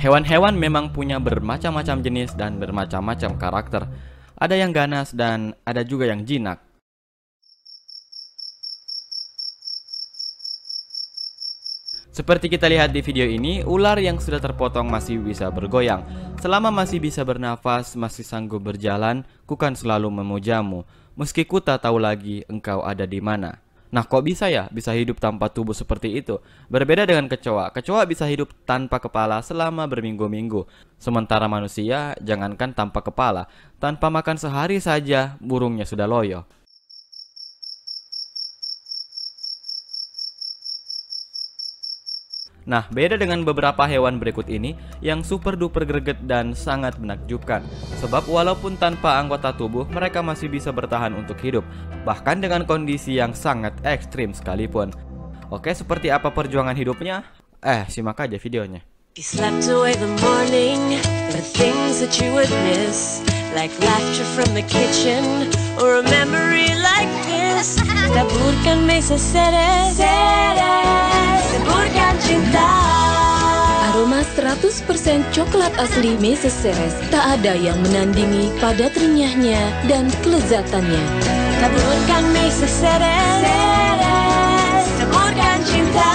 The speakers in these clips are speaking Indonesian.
Hewan-hewan memang punya bermacam-macam jenis dan bermacam-macam karakter. Ada yang ganas dan ada juga yang jinak. Seperti kita lihat di video ini, ular yang sudah terpotong masih bisa bergoyang. Selama masih bisa bernafas, masih sanggup berjalan, ku kan selalu memujamu. Meski ku tak tahu lagi engkau ada di mana. Nah, kok bisa ya bisa hidup tanpa tubuh seperti itu? Berbeda dengan kecoa. Kecoa bisa hidup tanpa kepala selama berminggu-minggu. Sementara manusia, jangankan tanpa kepala, tanpa makan sehari saja, burungnya sudah loyo. Nah, beda dengan beberapa hewan berikut ini yang super duper greget dan sangat menakjubkan. Sebab walaupun tanpa anggota tubuh, mereka masih bisa bertahan untuk hidup, bahkan dengan kondisi yang sangat ekstrim sekalipun. Oke, seperti apa perjuangan hidupnya? Simak aja videonya. Taburkan mesa seres, taburkan cinta. Aroma 100% coklat asli Mesa Seres tak ada yang menandingi pada ternyahnya dan kelezatannya. Taburkan Mesa Seres, taburkan cinta.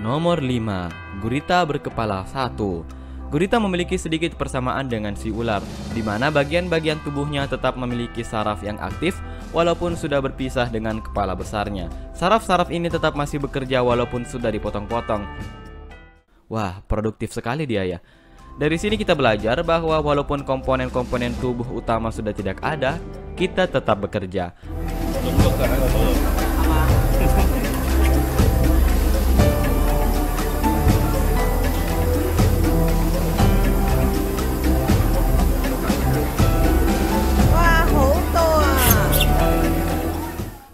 Nomor 5, gurita berkepala satu. Gurita memiliki sedikit persamaan dengan si ular, di mana bagian-bagian tubuhnya tetap memiliki saraf yang aktif walaupun sudah berpisah dengan kepala besarnya. Saraf-saraf ini tetap masih bekerja walaupun sudah dipotong-potong. Wah, produktif sekali dia ya. Dari sini kita belajar bahwa walaupun komponen-komponen tubuh utama sudah tidak ada, kita tetap bekerja.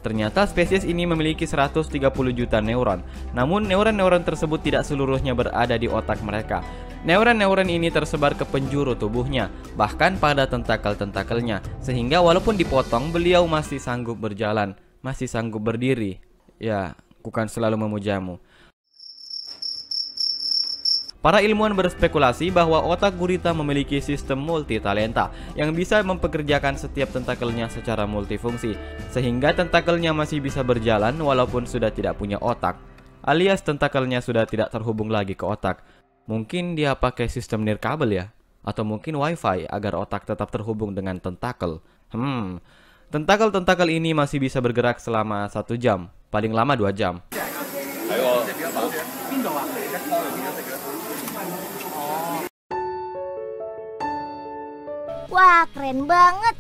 Ternyata spesies ini memiliki 130 juta neuron. Namun neuron-neuron tersebut tidak seluruhnya berada di otak mereka. Neuron-neuron ini tersebar ke penjuru tubuhnya, bahkan pada tentakel-tentakelnya. Sehingga walaupun dipotong, beliau masih sanggup berjalan, masih sanggup berdiri. Ya, ku kan selalu memujamu. Para ilmuwan berspekulasi bahwa otak gurita memiliki sistem multitalenta yang bisa mempekerjakan setiap tentakelnya secara multifungsi, sehingga tentakelnya masih bisa berjalan walaupun sudah tidak punya otak, alias tentakelnya sudah tidak terhubung lagi ke otak. Mungkin dia pakai sistem nirkabel ya? Atau mungkin wifi agar otak tetap terhubung dengan tentakel. Tentakel-tentakel ini masih bisa bergerak selama 1 jam, paling lama 2 jam. Wah, keren banget.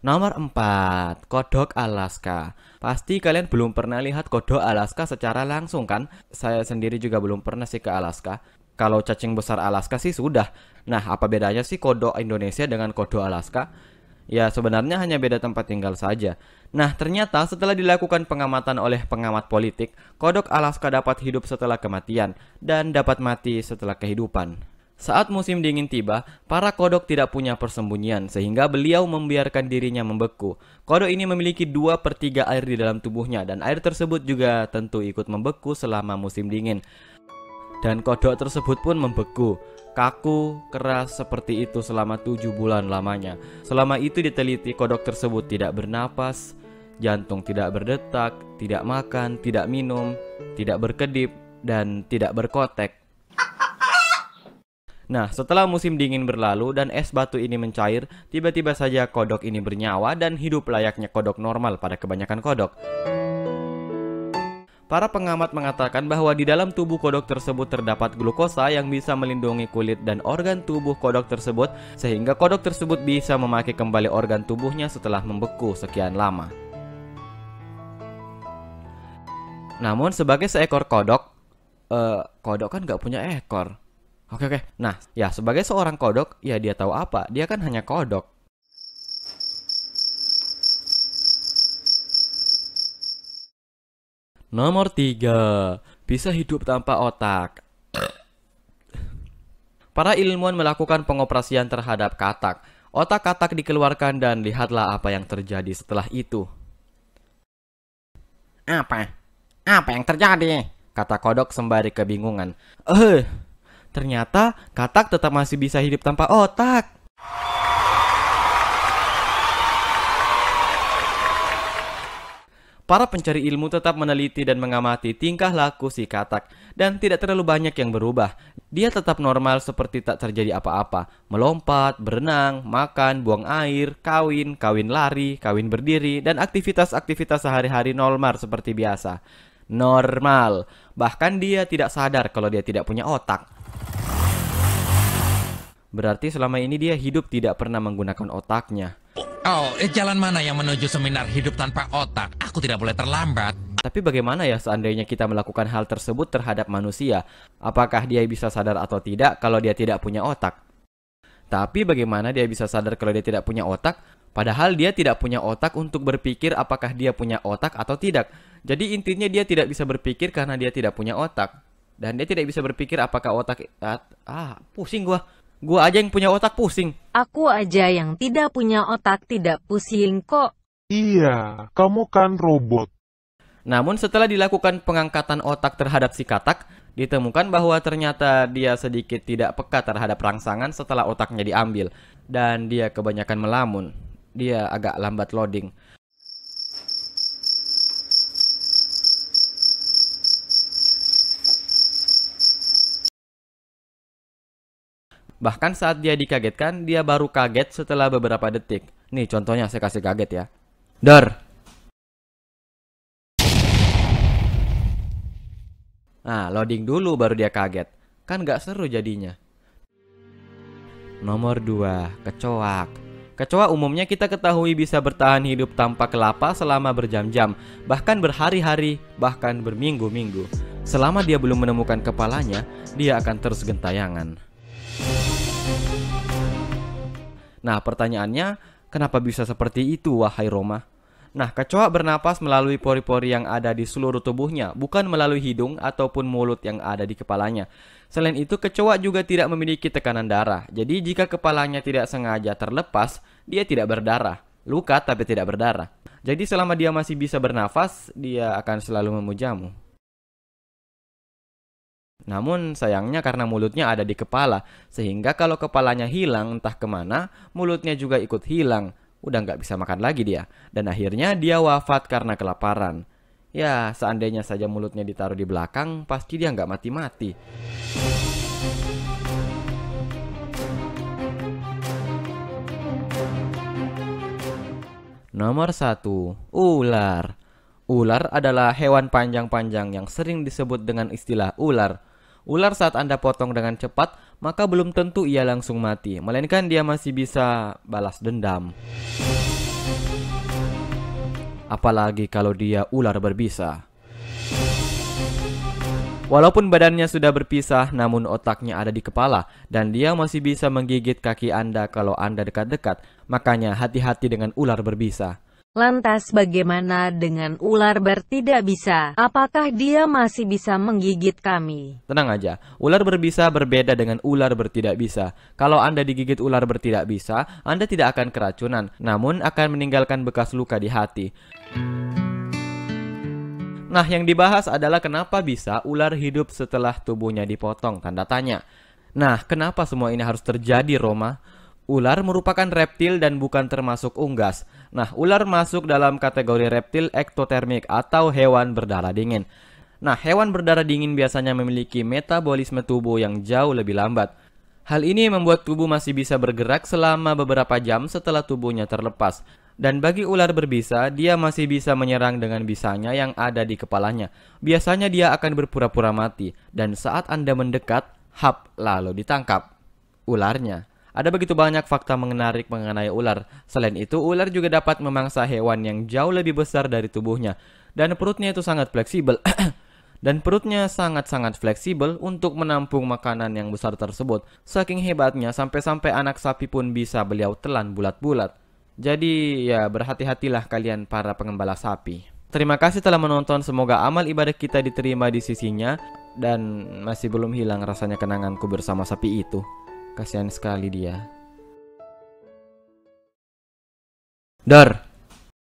Nomor 4, kodok Alaska. Pasti kalian belum pernah lihat kodok Alaska secara langsung kan? Saya sendiri juga belum pernah sih ke Alaska. Kalau cacing besar Alaska sih sudah. Nah, apa bedanya sih kodok Indonesia dengan kodok Alaska? Ya, sebenarnya hanya beda tempat tinggal saja. Nah, ternyata setelah dilakukan pengamatan oleh pengamat politik, kodok Alaska dapat hidup setelah kematian dan dapat mati setelah kehidupan. Saat musim dingin tiba, para kodok tidak punya persembunyian sehingga beliau membiarkan dirinya membeku. Kodok ini memiliki 2/3 air di dalam tubuhnya dan air tersebut juga tentu ikut membeku selama musim dingin. Dan kodok tersebut pun membeku, kaku, keras seperti itu selama 7 bulan lamanya. Selama itu diteliti, kodok tersebut tidak bernapas, jantung tidak berdetak, tidak makan, tidak minum, tidak berkedip, dan tidak berkotek. Nah, setelah musim dingin berlalu dan es batu ini mencair, tiba-tiba saja kodok ini bernyawa dan hidup layaknya kodok normal pada kebanyakan kodok. Para pengamat mengatakan bahwa di dalam tubuh kodok tersebut terdapat glukosa yang bisa melindungi kulit dan organ tubuh kodok tersebut, sehingga kodok tersebut bisa memakai kembali organ tubuhnya setelah membeku sekian lama. Namun sebagai seekor kodok, kodok kan nggak punya ekor. Oke. Nah, ya sebagai seorang kodok, ya dia tahu apa? Dia kan hanya kodok. Nomor 3, bisa hidup tanpa otak. Para ilmuwan melakukan pengoperasian terhadap katak. Otak katak dikeluarkan dan lihatlah apa yang terjadi setelah itu. Apa? Apa yang terjadi? Kata kodok sembari kebingungan. Ternyata katak tetap masih bisa hidup tanpa otak. Para pencari ilmu tetap meneliti dan mengamati tingkah laku si katak, dan tidak terlalu banyak yang berubah. Dia tetap normal seperti tak terjadi apa-apa. Melompat, berenang, makan, buang air, kawin, kawin lari, kawin berdiri, dan aktivitas-aktivitas sehari-hari normal seperti biasa. Normal. Bahkan dia tidak sadar kalau dia tidak punya otak. Berarti selama ini dia hidup tidak pernah menggunakan otaknya. Jalan mana yang menuju seminar hidup tanpa otak? Aku tidak boleh terlambat. Tapi bagaimana ya seandainya kita melakukan hal tersebut terhadap manusia? Apakah dia bisa sadar atau tidak kalau dia tidak punya otak? Tapi bagaimana dia bisa sadar kalau dia tidak punya otak? Padahal dia tidak punya otak untuk berpikir apakah dia punya otak atau tidak. Jadi intinya dia tidak bisa berpikir karena dia tidak punya otak. Dan dia tidak bisa berpikir apakah otak... pusing gua. Gua aja yang punya otak pusing. Aku aja yang tidak punya otak tidak pusing kok. Iya, kamu kan robot. Namun setelah dilakukan pengangkatan otak terhadap si katak, ditemukan bahwa ternyata dia sedikit tidak peka terhadap rangsangan setelah otaknya diambil. Dan dia kebanyakan melamun. Dia agak lambat loading. Bahkan saat dia dikagetkan, dia baru kaget setelah beberapa detik. Nih contohnya, saya kasih kaget ya. Dor. Nah, loading dulu baru dia kaget. Kan gak seru jadinya. Nomor 2. Kecoak. Kecoa umumnya kita ketahui bisa bertahan hidup tanpa kelapa selama berjam-jam, bahkan berhari-hari, bahkan berminggu-minggu. Selama dia belum menemukan kepalanya, dia akan terus gentayangan. Nah, pertanyaannya, kenapa bisa seperti itu, wahai Roma? Nah, kecoa bernapas melalui pori-pori yang ada di seluruh tubuhnya, bukan melalui hidung ataupun mulut yang ada di kepalanya. Selain itu, kecoa juga tidak memiliki tekanan darah. Jadi, jika kepalanya tidak sengaja terlepas, dia tidak berdarah. Luka tapi tidak berdarah. Jadi, selama dia masih bisa bernafas, dia akan selalu memujamu. Namun sayangnya karena mulutnya ada di kepala, sehingga kalau kepalanya hilang entah kemana, mulutnya juga ikut hilang. Udah nggak bisa makan lagi dia. Dan akhirnya dia wafat karena kelaparan. Ya, seandainya saja mulutnya ditaruh di belakang, pasti dia nggak mati-mati. Nomor 1. Ular. Ular adalah hewan panjang-panjang yang sering disebut dengan istilah ular. Ular saat Anda potong dengan cepat, maka belum tentu ia langsung mati, melainkan dia masih bisa balas dendam. Apalagi kalau dia ular berbisa. Walaupun badannya sudah berpisah, namun otaknya ada di kepala, dan dia masih bisa menggigit kaki Anda kalau Anda dekat-dekat. Makanya hati-hati dengan ular berbisa. Lantas bagaimana dengan ular berbisa? Apakah dia masih bisa menggigit kami? Tenang aja, ular berbisa berbeda dengan ular bertidak bisa. Kalau Anda digigit ular bertidak bisa, Anda tidak akan keracunan, namun akan meninggalkan bekas luka di hati. Nah, yang dibahas adalah kenapa bisa ular hidup setelah tubuhnya dipotong, tanda tanya. Nah, kenapa semua ini harus terjadi, Roma? Ular merupakan reptil dan bukan termasuk unggas. Nah, ular masuk dalam kategori reptil ektotermik atau hewan berdarah dingin. Nah, hewan berdarah dingin biasanya memiliki metabolisme tubuh yang jauh lebih lambat. Hal ini membuat tubuh masih bisa bergerak selama beberapa jam setelah tubuhnya terlepas. Dan bagi ular berbisa, dia masih bisa menyerang dengan bisanya yang ada di kepalanya. Biasanya dia akan berpura-pura mati. Dan saat Anda mendekat, hap, lalu ditangkap ularnya. Ada begitu banyak fakta menarik mengenai ular. Selain itu, ular juga dapat memangsa hewan yang jauh lebih besar dari tubuhnya. Dan perutnya itu sangat fleksibel. Dan perutnya sangat-sangat fleksibel untuk menampung makanan yang besar tersebut. Saking hebatnya, sampai-sampai anak sapi pun bisa beliau telan bulat-bulat. Jadi, ya berhati-hatilah kalian para pengembala sapi. Terima kasih telah menonton, semoga amal ibadah kita diterima di sisinya. Dan masih belum hilang rasanya kenanganku bersama sapi itu. Kasihan sekali dia. Dar!